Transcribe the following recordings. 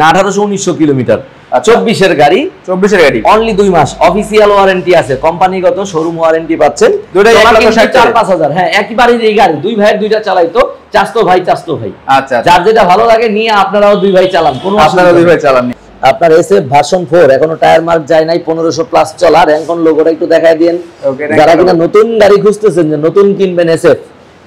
না 1800-1900 কিলোমিটার, 24 এর গাড়ি, 24 এর গাড়ি, অনলি 2 মাস অফিশিয়াল ওয়ারেন্টি আছে, কোম্পানিগত শোরুম ওয়ারেন্টি পাচ্ছেন। দুইটা 1,60,000-5,000 হ্যাঁ একবারই এই গাড়ি দুই ভাইয়ের দুইটা চালাই তো চাচতো ভাই চাচতো ভাই। আচ্ছা যার যেটা ভালো লাগে নিয়ে আপনারাও দুই ভাই চালান, কোনো আপনারা দুই ভাই চালান। আপনার এসএফ ভার্সন 4 এখনো টায়ার মার্ক যায় নাই, 1500 প্লাস চলা। র‍্যাঙ্কন লোগোটা একটু দেখায় দেন যারা কিনা নতুন গাড়ি খুঁজতেছেন, যে নতুন কিনবেন এসএফ,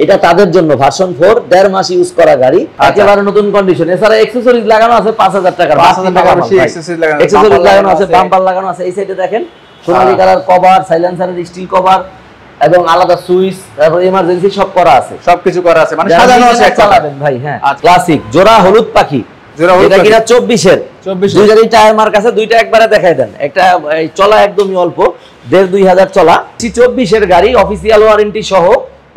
এটা তাদের জন্য ভার্সন 4 দেড় মাস ইউজ করা গাড়ি, একেবারে নতুন কন্ডিশন। এছাড়া অ্যাকসেসরিজ লাগানো আছে 5000 টাকার, 5000 টাকার বেশি অ্যাকসেসরিজ লাগানো আছে, বাম্পার লাগানো আছে। এই সাইডে দেখেন সোনালী কালার কভার, সাইলেন্সারের স্টিল কভার এবং আলাদা সুইচ, তারপর ইমার্জেন্সি সব করা আছে, সবকিছু করা আছে, মানে সাজানো আছে। চালাবেন ভাই হ্যাঁ ক্লাসিক জোড়া হলুদ পাখি, এটা কিনা 24 এর, 24 এর টায়ার মার্ক আছে দুইটা, একবারে দেখাই দেন। একটা চলা একদমই অল্প, 1,500-2,000 চলা, 24 এর গাড়ি অফিশিয়াল ওয়ারেন্টি সহ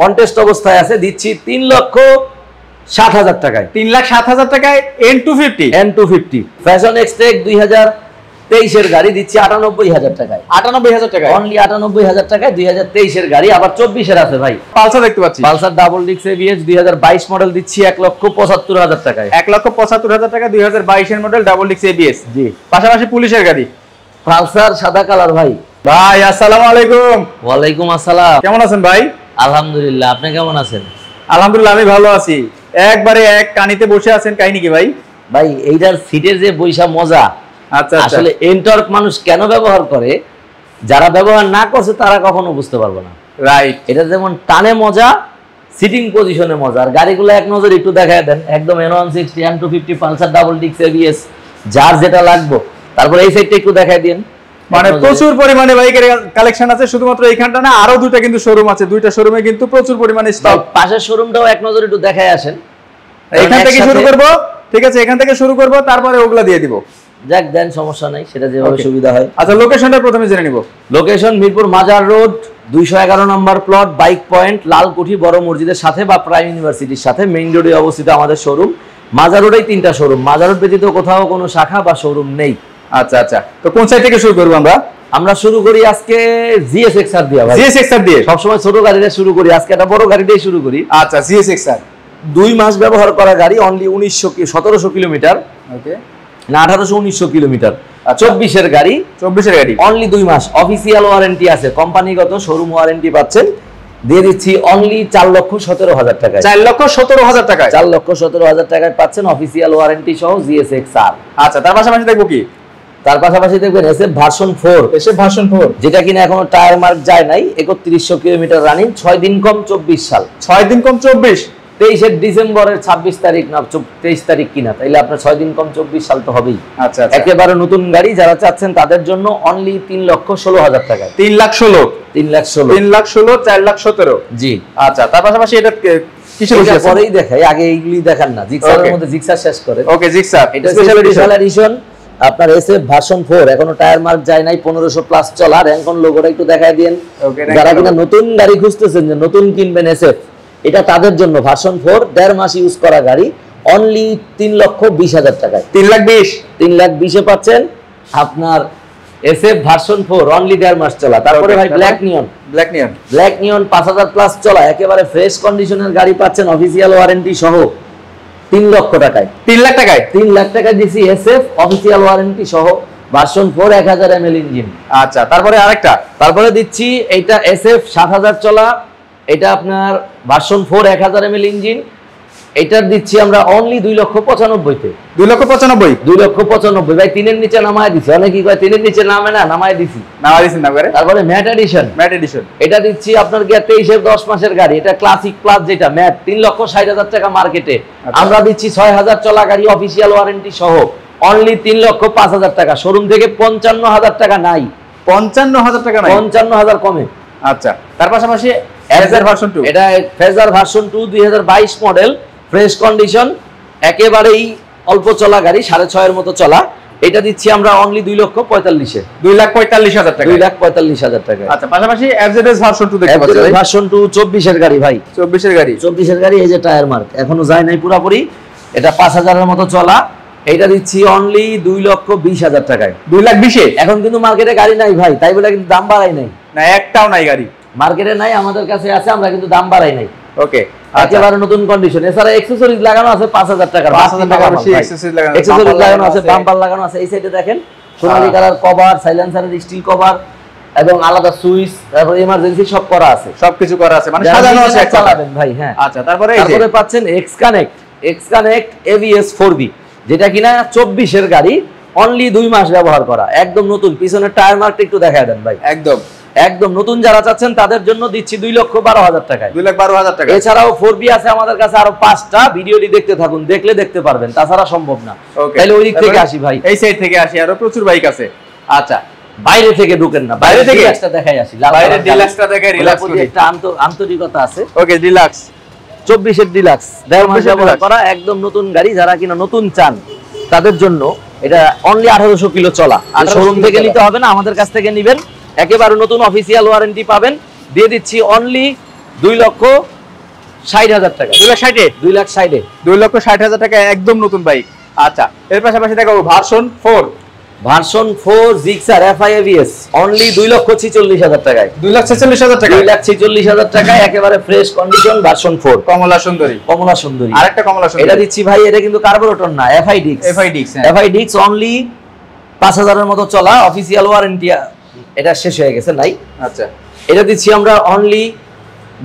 কন্টেস্ট অবস্থায় আছে। দিচ্ছি 3,60,000 টাকায়, 3,60,000 টাকায় N250 ফ্যাশন এক্সটেক 2023 এর গাড়ি। দিচ্ছি 98,000 টাকায়, 98,000 টাকায় অনলি, 98,000 টাকায় 2023 এর গাড়ি। আবার 24 এর আছে ভাই পালসার দেখতে পাচ্ছি, পালসার ডাবল ডিক্স এবিএস 2022 মডেল। দিচ্ছি 1,75,000 টাকায়, 1,75,000 টাকা 2022 এর মডেল ডাবল ডিক্স এবিএস। জি পাশাপাশি পুলিশের গাড়ি পালসার সাদা কালার। ভাই ভাই আসসালামু আলাইকুম। ওয়ালাইকুম আসসালাম, কেমন আছেন ভাই? আলহামদুলিল্লাহ, আপনি কেমন আছেন? আলহামদুলিল্লাহ আমি ভালো আছি। একবারে এক কানিতে বসে আছেন, কাহিনী কি ভাই? ভাই এইটার সিটের যে বৈশা মজা। আচ্ছা আসলে এনটর্ক মানুষ কেন ব্যবহার করে, যারা ব্যবহার না করছে তারা কখনো বুঝতে পারবে না, রাইট? এটা যেমন টানে মজা, সিটিং পজিশনে মজা। আর গাড়িগুলো এক নজর একটু দেখায় দেন, একদম N160 N250 পালসার ডাবল ডিক্স এবিএস, যার যেটা লাগবে। তারপর এই সাইডটা একটু দেখায় দেন, মানে প্রচুর পরিমাণে বাইকের কালেকশন আছে, শুধুমাত্র এইখানটা না, আরো দুইটা কিন্তু শোরুম আছে, দুইটা শোরুমে কিন্তু প্রচুর পরিমাণে স্টক। পাশের শোরুমটাও এক নজর একটু দেখায় আসেন। এইখান থেকে শুরু করব, ঠিক আছে? এখান থেকে শুরু করব, তারপরে ওগুলা দিয়ে দিব। যাক দেন, সমস্যা নাই, সেটা যেভাবে সুবিধা হয়। আচ্ছা লোকেশনটা প্রথমে জেনে নিব। লোকেশন মিরপুর মাজার রোড 211 নম্বর প্লট, বাইক পয়েন্ট, লালকুঠি বড় মসজিদের সাথে বা প্রাইম ইউনিভার্সিটির সাথে মেইন রোডে অবস্থিত আমাদের শোরুম। মাজার রোডেই 3টা শোরুম, মাজার রোড ব্যতীত কোথাও কোনো শাখা বা শোরুম নেই। আচ্ছা আচ্ছা, তো কোন সাইড থেকে শুরু করব? আমরা শুরু করি আজকে GSXR দিয়ে। ভাই GSXR দিয়ে সবসময় ছোট গাড়ি দিয়ে শুরু করি, আজকে একটা বড় গাড়ি দিয়ে শুরু করি। আচ্ছা GSXR 2 মাস ব্যবহার করা গাড়ি, অনলি 1700 কিলোমিটার, ওকে না 1800-1900 কিলোমিটার, 24 এর গাড়ি, 24 এর গাড়ি, অনলি 2 মাস অফিশিয়াল ওয়ারেন্টি আছে, কোম্পানিগত শোরুম ওয়ারেন্টি পাচ্ছেন। দিয়ে দিচ্ছি অনলি 4,17,000 টাকায়, 4,17,000 টাকায়, 4,17,000 টাকায় পাচ্ছেন অফিশিয়াল ওয়ারেন্টি সহ GSXR। আচ্ছা তার পাশাপাশি দেখব কি? তার পাশাপাশি দেখবেন এসএফ ভার্সন 4, এসএফ ভার্সন 4 যেটা কিনা এখনো টায়ার মার্ক যায় নাই, 3100 কিলোমিটার রানিং, 6 দিন কম 24 সাল, 6 দিন কম 24, 23 ডিসেম্বরের 26 তারিখ না 23 তারিখ কিনা, তাইলে আপনার 6 দিন কম 24 সাল তো হবেই। আচ্ছা একেবারে নতুন গাড়ি, যারা চাচ্ছেন তাদের জন্য অনলি 3,16,000 টাকা, 3,16,000, 3,16,000, 3,16,000, 4,17,000। জি আচ্ছা তার পাশাপাশি এটা কিছু বিষয় পরেই দেখাই, আগে এইগুলি দেখান না। জিক্সারের মধ্যে জিক্সার শেষ করে, ওকে জিক্সার এটা স্পেশাল এডিশন। আপনার এসএফ ভার্সন 4 এখনো টায়ার মার্ক যায় নাই, 1500 প্লাস চলা। র‍্যাঙ্কন লোগোটা একটু দেখায় দেন যারা কিনা নতুন গাড়ি খুঁজতেছেন, যে নতুন কিনবেন এসএফ, এটা তাদের জন্য ভার্সন 4 দেড় মাস ইউজ করা গাড়ি, অনলি 3,20,000 টাকায়, 3,20,000 এ পাচ্ছেন আপনার এসএফ ভার্সন 4 অনলি দেড় মাস চলা। তারপরে ভাই black neon, black neon, black neon 5000 plus চলা, একেবারে ফ্রেশ কন্ডিশনের গাড়ি পাচ্ছেন অফিশিয়াল ওয়ারেন্টি সহ 3,00,000 টাকায়, 3,00,000 টাকায়, 3,00,000 টাকায় দিছি এসএফ অফিশিয়াল ওয়ারেন্টি সহ ভার্সন 4, 1000 ml ইঞ্জিন। আচ্ছা তারপরে আরেকটা, তারপরে দিচ্ছি এটা এসএফ 7000 চলা, এটা আপনার ভার্সন 4 1000 ml ইঞ্জিন, এটার দিচ্ছি আমরা অনলি 2,95,000 তে, 2,95,000। ভাই 3 এর নিচে নামায় দিছি, অনেকেই কয় 3 এর নিচে নামে না, নামায় দিছি, নামায় দিছেন না করে। তারপরে ম্যাট এডিশন, ম্যাট এডিশন এটা দিচ্ছি আপনার 23 এর 10 মাসের গাড়ি, এটা ক্লাসিক প্লাস যেটা ম্যাট, 3,60,000 টাকা মার্কেটে, আমরা দিচ্ছি 6000 চলা গাড়ি অফিশিয়াল ওয়ারেন্টি সহ, অনলি 3,05,000 টাকা, শোরুম থেকে 55,000 টাকা নাই, 55,000 টাকা নাই, 55,000 কমে। আচ্ছা তার পাশাপাশি ফেজার ভার্সন 2, এটা Fazer version 2 2022 model, fresh condition, একেবারেই অল্প চলা গাড়ি, 6.5 এর মতো চলা, এটা দিচ্ছি আমরা অনলি 2,45,000 এ, 2,45,000 টাকা, 2,45,000 টাকা। আচ্ছা পাশাপাশি এফজেডএস ভার্সন 2 দেখতে পাচ্ছেন, ভার্সন 2 24 এর গাড়ি ভাই, 24 এর গাড়ি, 24 এর গাড়ি, এই যে টায়ার মার্ক এখনো যায় নাই পুরোপুরি, এটা 5000 এর মতো চলা, এটা দিচ্ছি অনলি 2,20,000 টাকায়, 2,20,000 এ। এখন কিন্তু মার্কেটে গাড়ি নাই ভাই, তাই বলে কিন্তু দাম বাড়াই নাই, না একটাও নাই গাড়ি মার্কেটে নাই, আমাদের কাছে আছে, আমরা কিন্তু দাম বাড়াই নাই। ওকে একেবারে নতুন কন্ডিশন। এছাড়া অ্যাকসেসরিজ লাগানো আছে 5000 টাকা, 5000 টাকা বেশি অ্যাকসেসরিজ লাগানো আছে, বাম্পার লাগানো আছে। এই সাইডে দেখেন সোনালী কালার কভার, সাইলেন্সারের স্টিল কভার এবং আলাদা সুইচ, তারপর ইমার্জেন্সি সব করা আছে, সবকিছু করা আছে, মানে সাজানো আছে। চালাবেন ভাই? হ্যাঁ। আচ্ছা, তারপরে এই যে তারপরে পাচ্ছেন X connect, X connect ABS 4B, যেটা কিনা 24 এর গাড়ি, অনলি 2 মাস ব্যবহার করা, একদম নতুন। পিছনের টায়ার মার্কটা একটু দেখায় দেন ভাই। একদম একদম নতুন যারা চাচ্ছেন তাদের জন্য দিচ্ছি 2,12,000 টাকায়, 2,12,000 টাকা। এছাড়াও 4B আছে আমাদের কাছে আরো 5টা, ভিডিওটি দেখতে থাকুন, দেখলে দেখতে পারবেন, তাছাড়া সম্ভব না। তাহলে ওই দিক থেকে আসি ভাই, এই সাইড থেকে আসি, আরো প্রচুর বাইক আছে। আচ্ছা, বাইরে থেকে ঢুকেন না, বাইরে থেকে একটা দেখাই আসি, বাইরে ডিলাক্সটা দেখাই, রিল্যাক্স করি, একটা আন্তরিকতা আছে। ওকে, ডিলাক্স 24 এর ডিলাক্স, 1.5 মাস ব্যবহার করা, একদম নতুন গাড়ি, যারা কিনা নতুন চান তাদের জন্য এটা অনলি 1800 কিলো চলা। আর শোরুম থেকে নিতে হবে না, আমাদের কাছ থেকে নেবেন, একেবারে নতুন, অফিসিয়াল ওয়ারেন্টি পাবেন। দিয়ে দিচ্ছি অনলি 2,60,000 টাকা, 2,60,000 টাকা, একদম নতুন বাইক। আচ্ছা, এর পাশাপাশি দেখাবো version 4, version 4 Gixxer FI ABS, only 2,46,000 টাকায়, 2,46,000 টাকা, 2,46,000 টাকায়, একেবারে ফ্রেশ কন্ডিশন, ভার্সন 4, কমলা সুন্দরী, কমলা সুন্দরী, আরেকটা কমলা সুন্দরী। এটা দিচ্ছি ভাই, এটা কিন্তু কার্বোরেটর না, এফআই ডিক্স, এফআই ডিক্স, এফআই ডিক্স, অনলি 5000 এর মত চলা, অফিসিয়াল ওয়ারেন্টি এটা শেষ হয়ে গেছে নাই। আচ্ছা, এটা দিচ্ছি আমরা অনলি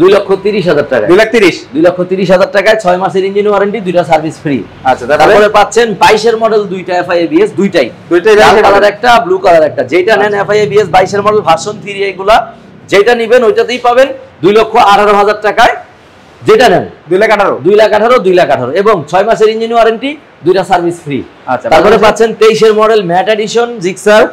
2,30,000 টাকা, 2,30,000 টাকায়, 6 মাসের ইঞ্জিন ওয়ারেন্টি, 2টা সার্ভিস ফ্রি। আচ্ছা, তারপরে পাচ্ছেন 22 এর মডেল, 2টা এফআই এবিএস, 2টাই, লাল কালার একটা, ব্লু কালার একটা, যেটা নেন এফআই এবিএস 22 এর মডেল, ভার্সন 3, এগুলা যেটা নেবেন ওইটাতেই পাবেন 2,18,000 টাকায়, যেটা নেন 2,18,000, 2,18,000, এবং 6 মাসের ইঞ্জিন ওয়ারেন্টি, 2টা সার্ভিস ফ্রি। আচ্ছা, তারপরে পাচ্ছেন 23 এর মডেল ম্যাট এডিশন জিক্সার,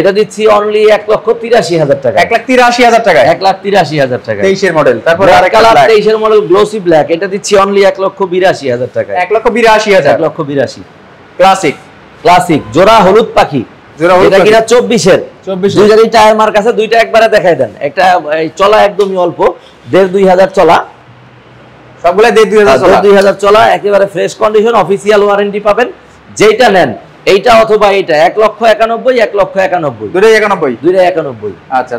এটা দিচ্ছি অনলি 1,83,000 টাকা, 1,83,000 টাকা, 1,83,000 টাকা, 23 এর মডেল। তারপর আরেকটা 23 এর মডেল গ্লোসি ব্ল্যাক, এটা দিচ্ছি অনলি 1,82,000 টাকা, 1,82,000, 1,82,000, ক্লাসিক, ক্লাসিক জোড়া হলুদ পাখি, জোড়া হলুদ, এটা কিনা 24 এর, 24, দুইটারই টায়ার মার্ক আছে, দুইটা একবারে দেখাই দেন, একটা চলা একদমই অল্প, 1,500-2,000 চলা, সবগুলা 1,500-2,000 চলা, একেবারে ফ্রেশ কন্ডিশন, অফিশিয়াল ওয়ারেন্টি পাবেন, যেটা নেন এইটা অথবা এইটা, 1,91,000, 1,91,000, 2,91,000। আচ্ছা,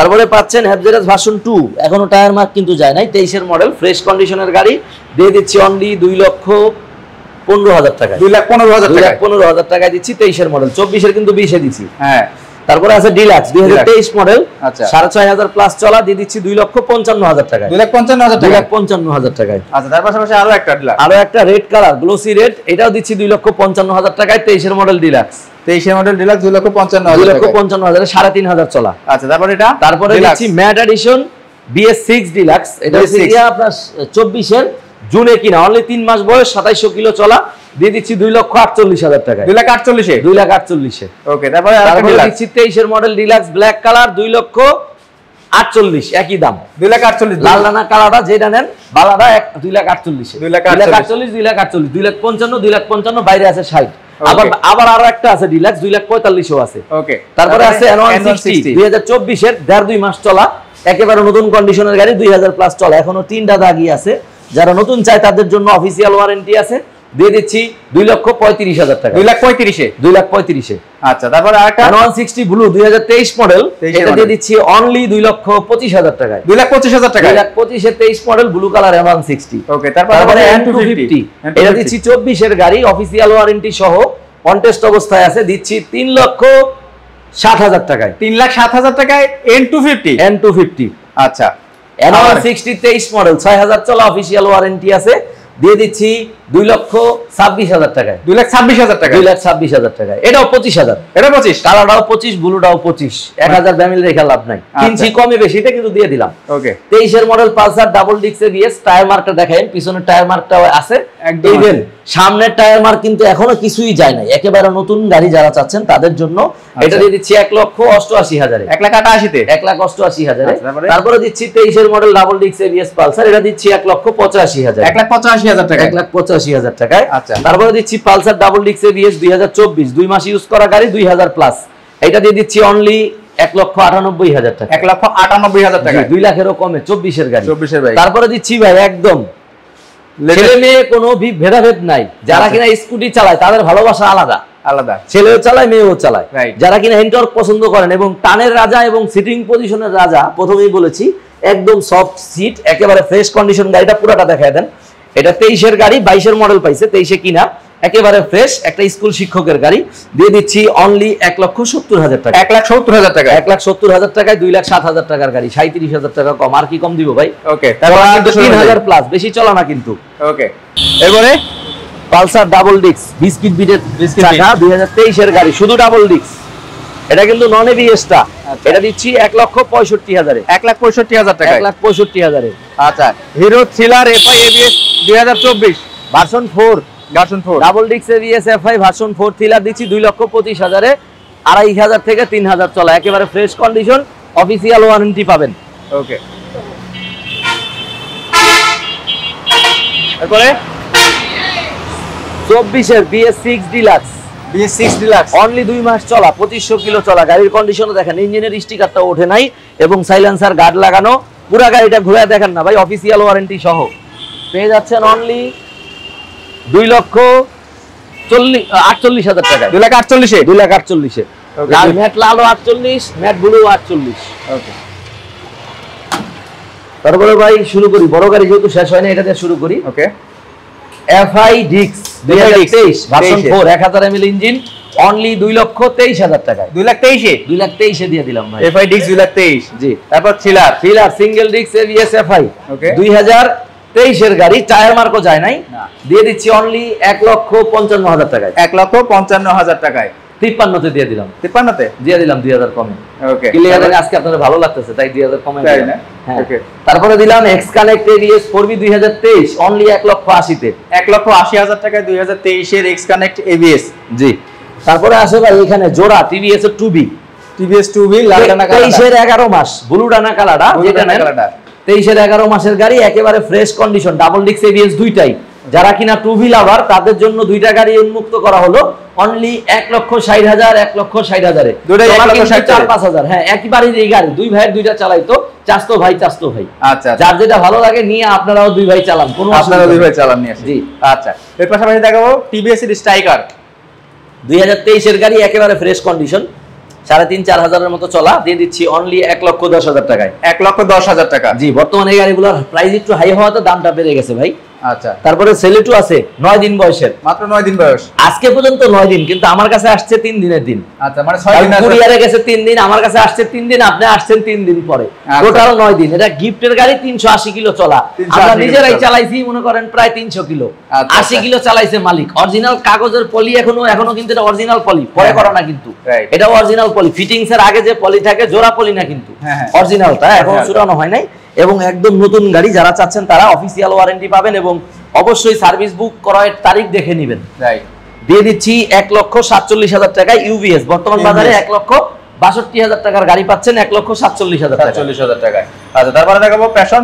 তারপরে পাচ্ছেন হ্যাভজেরাস ভার্সন 2, এখনো টায়ার মার্ক কিন্তু যায় নাই, 23 এর মডেল, ফ্রেশ কন্ডিশনের গাড়ি, দিয়ে দিচ্ছি অনলি 2,15,000 টাকা, 2,15,000 টাকা দিচ্ছি, 23 এর মডেল, 24 এর কিন্তু 20 এ দিচ্ছি। হ্যাঁ, তারপরে আছে ডিলাক্স 2023 মডেল, 6500 প্লাস চলা, দিয়ে দিচ্ছি 2,55,000 টাকা, 2,55,000 টাকা। আচ্ছা, তার পাশাপাশি আরো একটা ডিলাক্স, আরো একটা রেড কালার গ্লোসি রেড, এটাও দিচ্ছি 2,55,000 টাকায়, 23 এর মডেল ডিলাক্স, 23 এর মডেল ডিলাক্স, 2,55,000, 3,500 চলা। আচ্ছা, তারপর এটা, তারপরে দিচ্ছি ম্যাট এডিশন BS6 ডিলাক্স, এটা সিরিয়া আপনার 24 এর, জুনে কিনা, অনলি 3 মাস বয়স, 2700 কিলো চলা, দিয়ে দিচ্ছি 2,48,000 টাকা, 2,48,000, 2,48,000। ওকে, তারপরে আরেকটা দিচ্ছি 23 এর মডেল ডিলাক্স ব্ল্যাক কালার, 2,48,000, একই দাম, 2,48,000, লাল রানা কালাটা যেটা নেন, বালাটা 2,48,000, 2,48,000, 2,48,000, 2,55,000, 2,55,000, বাইরে আছে 60। আবার আরো একটা আছে ডিলাক্স, 2,45,000 আছে। ওকে, তারপরে আছে N160 2024 এর, 1.5-2 মাস চলা, একেবারে নতুন কন্ডিশনের গাড়ি, 2,000 প্লাস চলা, এখনো 3টা দাগি আছে, যারা নতুন চায় তাদের জন্য অফিসিয়াল ওয়ারেন্টি আছে, দিয়ে দিচ্ছি 2,35,000 টাকা, 2,35,000, 2,35,000। আচ্ছা, তারপর আরেকটা N160 ব্লু 2023 মডেল, এটা দিয়ে দিচ্ছি অনলি 2,25,000 টাকায়, 2,25,000 টাকা, 2,25,000 এর 23 মডেল ব্লু কালার N160। ওকে, তারপরে N250, এটা দিচ্ছি 24 এর গাড়ি, অফিশিয়াল ওয়ারেন্টি সহ, কন্টেস্ট অবস্থায় আছে, দিচ্ছি 3,60,000 টাকায়, 3,07,000 টাকায় N250, N250। আচ্ছা, N160 23 মডেল, 6000 চলা, অফিশিয়াল ওয়ারেন্টি আছে, দিয়ে দিচ্ছি 2,26,000 টাকায়, 2,26,000 টাকা, 2,26,000 টাকা, এটাও 25,000, এটা 25, কালারটাও 25, ব্লুটাও 25, 1,000 ব্যামিল রেখে লাভ নাই, কিনছি কমে বেশিটা কিন্তু দিয়ে দিলাম। ওকে, 23 এর মডেল পালসার ডাবল ডিক্স এবিএস, টায়ার মার্কটা দেখেন, পিছনের টায়ার মার্কটাও আছে, ইভেন সামনের টায়ার মার্ক কিন্তু এখনো কিছুই যায় নাই, একেবারে নতুন গাড়ি যারা চাচ্ছেন তাদের জন্য এটা দিয়ে দিচ্ছি 1,88,000, 1,88,000, 1,88,000। তারপরে দিচ্ছি 23 এর মডেল ডাবল ডিক্স এবিএস পালসার, এটা দিচ্ছি 1,85,000, 1,85,000 টাকা, 1,85,000 টাকায়। আচ্ছা, তারপরে দিচ্ছি পালসার ডাবল ডিক্স এবিএস 2024, 2 মাস ইউজ করা গাড়ি, 2,000 প্লাস, এটা দিয়ে দিচ্ছি অনলি 1,98,000 টাকা, 1,98,000 টাকা, 2,00,000 কমে, 24 এর গাড়ি, 24 এর ভাই। তারপরে দিচ্ছি ভাই একদম ছেলে মেয়ে কোনো ভেদাভেদ নাই, যারা কিনা স্কুটি চালায় তাদের ভালোবাসা আলাদা আলাদা, ছেলেও চালায় মেয়েও চালায়, যারা কিনা হ্যান্ডওয়ার্ক পছন্দ করেন এবং টানের রাজা এবং সিটিং পজিশনের রাজা, প্রথমেই বলেছি একদম সফট সিট, একেবারে ফ্রেশ কন্ডিশন। গাড়িটা পুরোটা দেখায় দেন। এটা 23-এর গাড়ি, 22-এর মডেল পাইছে, 23-এ কিনা, একেবারে ফ্রেশ একটা স্কুল শিক্ষকের গাড়ি। দিয়ে দিচ্ছি অনলি 1,70,000 টাকা। 1,70,000 টাকা, 1,70,000 টাকায় 2,07,000 টাকার গাড়ি, 37,000 টাকা কম। আর কি কম দিব ভাই? ওকে, 3,000 প্লাস, বেশি চলা না কিন্তু। ওকে, এবারে পালসার ডাবল ডিস্ক, বিস্কিট বিটের চাকা, 2023-এর গাড়ি, শুধু ডাবল ডিস্ক। এটা কিন্তু নন এবিএসটা। এটা দিচ্ছি 1,65,000-এ। 1,65,000 টাকা, 1,65,000-এ। আচ্ছা, Hero Thriller FI ABS 2024 version 4, version 4 double disc ABS FI version 4 Thriller দিচ্ছি 2,25,000-এ। 2,500 থেকে 3,000 চলা, একেবারে ফ্রেশ কন্ডিশন, অফিসিয়াল ওয়ারেন্টি পাবেন। ওকে, তারপরে 24-এর BS6 deluxe, BS6 deluxe only 2 মাস চলা, 2,500 কিলো চলা। গাড়ির কন্ডিশনও দেখেন, ইঞ্জিনের স্টিকারটা ওঠে নাই এবং সাইলেন্সার গার্ড লাগানো। পুরো গাড়িটা ঘুরে দেখেন না ভাই, অফিসিয়াল ওয়ারেন্টি সহ পেয়ে যাচ্ছেন অনলি 2,48,000 টাকা। 2,48,000-এ, 2,48,000-এ। লাল ম্যাট, লাল 48, ম্যাট ব্লু 48। ওকে, তারপরে ভাই শুরু করি, বড় গাড়ি যেহেতু শেষ হয় না, এটা দিয়ে শুরু করি। ওকে, এফআই ডিক্স 2023 ভার্সন 4, 1000 এমএল ইঞ্জিন, অনলি 2,23,000 টাকায়। 2,23,000-এ, 2,23,000-এ দিয়ে দিলাম ভাই, এফআই ডিক্স 2,23,000। জি, তারপর থ্রিলার, থ্রিলার সিঙ্গেল ডিক্স এবিএস এফআই। ওকে, 2023-এর গাড়ি, টায়ার মার্কও যায় নাই। দিয়ে দিচ্ছি অনলি 1,55,000 টাকায়। 1,55,000 টাকায় 53-তে দিয়ে দিলাম। 53-তে দিয়ে দিলাম 2000 কমে। ওকে, ক্লিয়ার, আজকে আপনাদের ভালো লাগতেছে তাই 2000 কমে দিলাম। হ্যাঁ, ওকে। তারপরে দিলাম X connect ABS 4B 2023, only 1,80,000-তে। 1,80,000 টাকায় 2023-এর এক্স কানেক্ট এবিএস। জি, তারপরে আসে ভাই এখানে জোড়া টিভিএস 2B, টিভিএস 2B লাল ডানা কালার, 23-এর 11 মাস ব্লু ডানা কালারটা, যেটা না 23-এর 11 মাসের গাড়ি, একেবারে fresh condition, double disc ABS দুইটাই। যারা কিনা টু হুইল আবার, তাদের জন্য দুইটা গাড়ি উন্মুক্ত করা হলো অনলি 1,60,000, 1,60,000-এ। 4-5,000, হ্যাঁ, একবারই এই গাড়ি। দুই ভাইয়ের দুইটা চালাই তো, চাচতো ভাই, চাচতো ভাই। আচ্ছা, যার যেটা ভালো লাগে নিয়ে আপনারাও দুই ভাই চালান, কোনো আপনারা দুই ভাই চালান নিয়ে আসেন। জি, আচ্ছা, এর পাশাপাশি দেখাবো টিভিএস এর স্ট্রাইকার 2023-এর গাড়ি, একেবারে ফ্রেশ কন্ডিশন, 3,500-4,000-এর মতো চলা। দিয়ে দিচ্ছি অনলি 1,10,000 টাকায়। 1,10,000 টাকা। জি, বর্তমানে এই গাড়িগুলোর প্রাইস একটু হাই হওয়াতে দামটা বেড়ে গেছে ভাই। আচ্ছা, তারপরে সেলেটু আছে 9 দিন বয়সের, মাত্র 9 দিন বয়স। আজকে পর্যন্ত 9 দিন, কিন্তু আমার কাছে আসছে 3 দিনের দিন। আচ্ছা, মানে 6 দিন কুরিয়ারে গেছে 3 দিন, আমার কাছে আসছে 3 দিন, আপনি আসছেন 3 দিন পরে, টোটাল 9 দিন। এটা গিফটের গাড়ি, 380 কিলো চলা। আমরা নিজেরাই চালাইছি, মনে করেন প্রায় 300 কিলো, 80 কিলো চালাইছে মালিক। অরিজিনাল কাগজের পলি, এখনো কিন্তু এটা অরিজিনাল পলি, পরে করা না কিন্তু, এটা অরিজিনাল পলি। ফিটিংস এর আগে যে পলি থাকে, জোড়া পলি না কিন্তু, অরিজিনালটা এখনো ছড়ানো হয় নাই। এবং একদম নতুন গাড়ি, যারা চাচ্ছেন তারা অফিসিয়াল ওয়ারেন্টি পাবেন, এবং অবশ্যই সার্ভিস বুক করার তারিখ দেখে নেবেন। দিয়ে দিচ্ছি 1,47,000 টাকায় ইউভিএস। বর্তমান বাজারে 1,62,000 টাকার গাড়ি পাচ্ছেন 1,47,000 টাকায়। আচ্ছা, তারপরে দেখাবো প্যাশন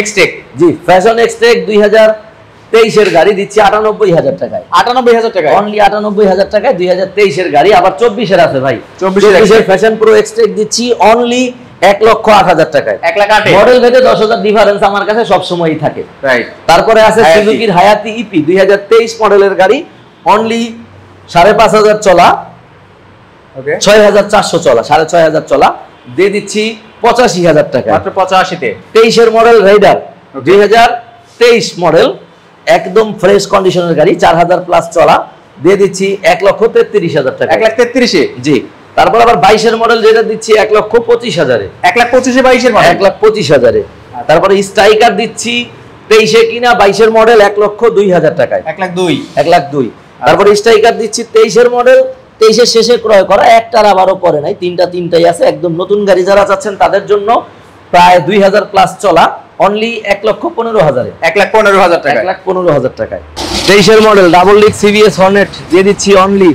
এক্সটেক। জি, প্যাশন এক্সটেক 2023-এর গাড়ি, দিচ্ছি 98,000 টাকায়। 98,000 টাকা, অনলি 98,000 টাকায় 2023-এর গাড়ি। আবার 24-এর আছে ভাই, 24-এর প্যাশন প্রো এক্সটেক দিচ্ছি অনলি 1,08,000 টাকায়। 1,08,000, মডেল ভেদে 10,000 ডিফারেন্স আমার কাছে সব সময়ই থাকে। রাইট, তারপরে আছে সুজুকির হায়াতি ইপি 2023 মডেলের গাড়ি, অনলি 5,500 চলা। ওকে, 6,400 চলা, 6,500 চলা। দিয়ে দিচ্ছি 85,000 টাকা, মাত্র 85-তে। 23-এর মডেল রাইডার, 2023 মডেল, একদম ফ্রেশ কন্ডিশনের গাড়ি, 4,000 প্লাস চলা। দিয়ে দিচ্ছি 1,33,000 টাকা। 1,33,000-এ। জি, তারপর আবার 22-এর মডেল, যেটা দিচ্ছি 1,25,000-এ। 1,25,000-এ 22-এর মডেল, 1,25,000-এ। তারপরে স্ট্রাইকার দিচ্ছি 23-এ কিনা, 22-এর মডেল, 1,02,000 টাকায়। 1,02,000। তারপরে স্ট্রাইকার দিচ্ছি 23-এর মডেল, 23-এর শেষে ক্রয় করা, একটার আবারও পরে নাই, তিনটাই আছে। একদম নতুন গাড়ি যারা চাচ্ছেন তাদের জন্য, প্রায় 2,000 প্লাস চলা, অনলি 1,15,000-এ। 1,15,000 টাকা, 1,15,000 টাকায়। 23-এর model double disc CBS Hornet, দিয়ে দিচ্ছি অনলি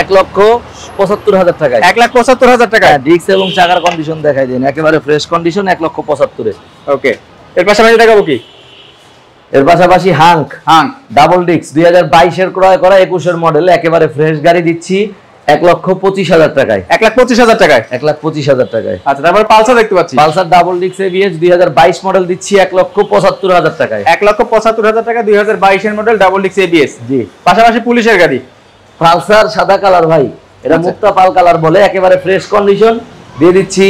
1,75,000 টাকায়। 1,75,000 টাকা। ডিস্ক এবং চাকার কন্ডিশন দেখাই দেন, একেবারে ফ্রেশ কন্ডিশন, 1,75,000-এ। ওকে, এর পাশাপাশি দেখাবো কি? এর পাশাপাশি হাঙ্ক, হাঙ্ক ডাবল ডিস্ক 2022-এর ক্রয় করা, 21-এর মডেল, একেবারে ফ্রেশ গাড়ি, দিচ্ছি 1,25,000 টাকায়। 1,25,000 টাকায়, 1,25,000 টাকায়। আচ্ছা, তারপর পালসার দেখতে পাচ্ছি, Pulsar double disc ABS 2022 model, দিচ্ছি 1,75,000 টাকায়। 1,75,000 টাকা 2022-এর মডেল ডাবল ডিস্ক এবিএস। জি, পাশাপাশি পুলিশের গাড়ি, পালসার সাদা কালার ভাই, এটা মুক্তা পাল কালার বলে, একেবারে ফ্রেশ কন্ডিশন। দিয়ে দিচ্ছি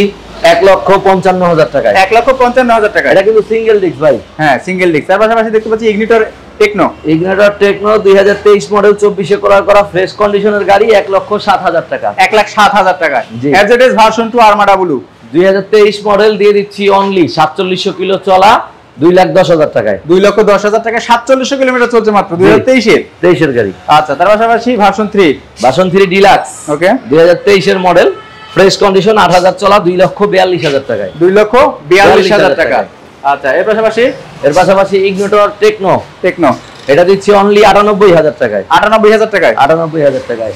1,55,000 টাকায় 1,55,000 টাকা। এটা কিন্তু সিঙ্গেল ডিস্ক ভাই। হ্যাঁ সিঙ্গেল ডিস্ক। তার পাশাপাশি দেখতে পাচ্ছি Ignitor Techno, Ignitor Techno 2023 model 24 এ করা ফ্রেশ কন্ডিশনের গাড়ি 1,07,000 টাকা 1,07,000 টাকা। Adjusted version 2 Armada blue 2023 model দিয়ে দিচ্ছি অনলি 4700 কিলো চলা 2,10,000 টাকায় 2,10,000 টাকায় 4700 কিলোমিটার চলছে মাত্র 2023 এর গাড়ি। আচ্ছা তার পাশাপাশি ভার্সন 3 ভার্সন 3 ডিলাক্স, ওকে 2023 এর মডেল ফ্রেশ কন্ডিশন 8,000 চলা 2,42,000 টাকায় 2,42,000 টাকা। আচ্ছা এর পাশাপাশি ইগনিটর টেকনো এটা দিচ্ছি অনলি 98,000 টাকায় 98,000 টাকায় 98,000 টাকায়।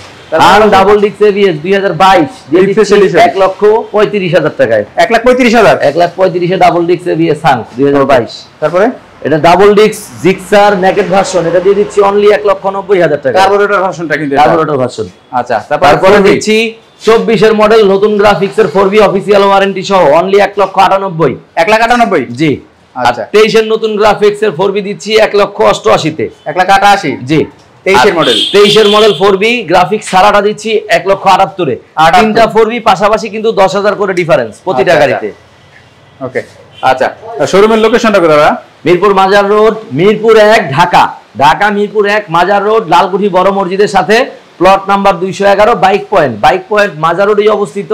আর ডাবল ডিস্ক এবিএস 2022 1,35,000 টাকায় 1,35,000 1,35,000 ডাবল ডিস্ক এবিএস সান 2022। তারপরে এটা double disc Gixxer naked version এটা দিয়ে দিচ্ছি অনলি 1,90,000 টাকা কার্বোরেটর ভার্সনটা কিন্তু কার্বোরেটর ভার্সন। আচ্ছা তারপরে দিচ্ছি 24 এর মডেল নতুন গ্রাফিক্স এর 4B অফিশিয়াল ওয়ারেন্টি সহ অনলি 1,98,000 1,98,000 জি। আচ্ছা 23 এর নতুন গ্রাফিক্স এর 4B দিচ্ছি 1,88,000 তে 1,88,000 জি। 23 এর মডেল 23 এর মডেল 4B গ্রাফিক্স সারাটা দিচ্ছি 1,78,000 এ। তিনটা 4B পাশাপাশি কিন্তু 10,000 করে ডিফারেন্স প্রতিটা গাড়িতে, ওকে। আচ্ছা শোরুমের লোকেশনটা কোথায় দাদা? মিরপুর মাজার রোড, মিরপুর 1 ঢাকা। ঢাকা মিরপুর 1 মাজার রোড, লালকুঠি বড় মসজিদের সাথে, plot number 211 bike point. Bike point Mazar রোডে অবস্থিত।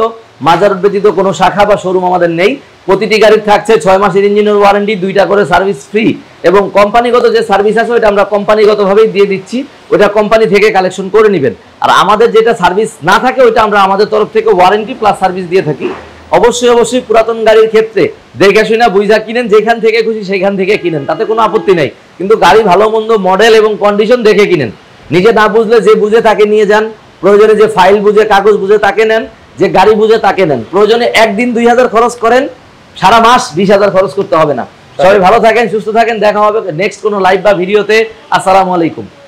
মাজার রোড ব্যতীত কোনো শাখা বা শোরুম আমাদের নেই। প্রতিটি গাড়ির থাকছে 6 মাসের ইঞ্জিনের ওয়ারেন্টি, 2টা করে সার্ভিস ফ্রি, এবং কোম্পানিগত যে সার্ভিস আছে ওটা আমরা কোম্পানিগতভাবেই দিয়ে দিচ্ছি, ওটা কোম্পানি থেকে কালেকশন করে নেবেন। আর আমাদের যেটা সার্ভিস না থাকে ওইটা আমরা আমাদের তরফ থেকে ওয়ারেন্টি প্লাস সার্ভিস দিয়ে থাকি। অবশ্যই পুরাতন গাড়ির ক্ষেত্রে দেখে শুনে বুঝা কিনেন, যেখান থেকে খুশি সেখান থেকে কিনেন, তাতে কোনো আপত্তি নেই, কিন্তু গাড়ি ভালো মন্দ মডেল এবং কন্ডিশন দেখে কিনেন। নিজে না বুঝলে যে বুঝে তাকে নিয়ে যান, প্রয়োজনে যে ফাইল বুঝে কাগজ বুঝে তাকে নেন, যে গাড়ি বুঝে তাকে নেন, প্রয়োজনে একদিন 2,000 খরচ করেন, সারা মাস 20,000 খরচ করতে হবে না। সবাই ভালো থাকেন, সুস্থ থাকেন, দেখা হবে নেক্সট কোনো লাইভ বা ভিডিওতে। আসসালামু আলাইকুম।